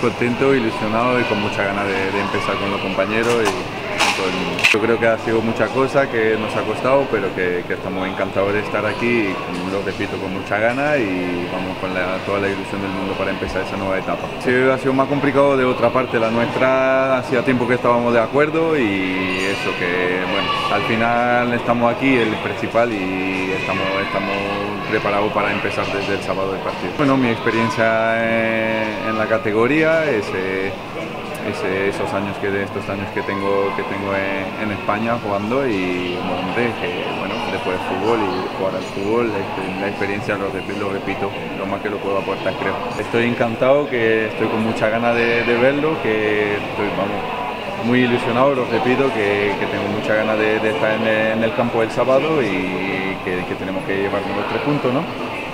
muy contento, ilusionado y con mucha ganas de empezar con los compañeros y con todo el mundo. Yo creo que ha sido mucha cosa que nos ha costado, pero que estamos encantados de estar aquí, lo repito, con mucha ganas y vamos con toda la ilusión del mundo para empezar esa nueva etapa. Sí, ha sido más complicado de otra parte, la nuestra hacía tiempo que estábamos de acuerdo y eso que, bueno, al final estamos aquí, el principal, y estamos preparados para empezar desde el sábado del partido. Bueno, mi experiencia en la categoría es estos años que tengo en España jugando y un momento que, bueno, después del fútbol y jugar al fútbol, la experiencia, lo repito, lo más que lo puedo aportar, creo. Estoy encantado, que estoy con mucha ganas de verlo, que estoy, vamos, muy ilusionado, lo repito, que tengo mucha ganas de estar en el campo el sábado y que tenemos que llevarnos los 3 puntos, ¿no?